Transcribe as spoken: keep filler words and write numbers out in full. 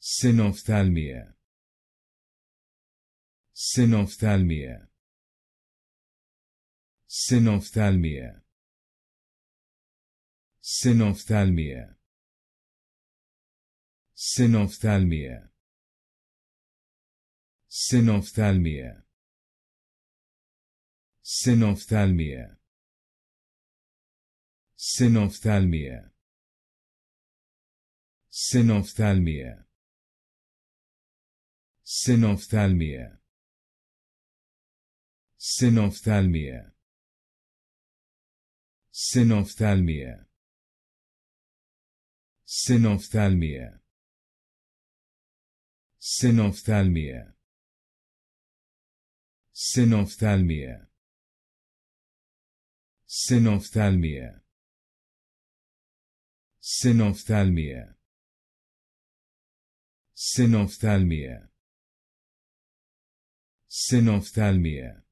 Synophthalmia. Synophthalmia. Synophthalmia. Synophthalmia. Synophthalmia. Synophthalmia. Synophthalmia. Synophthalmia. Synophthalmia. Synophthalmia. Synophthalmia. Synophthalmia. Synophthalmia. Synophthalmia. Synophthalmia. Synophthalmia. Synophthalmia. Synophthalmia. Synophthalmia.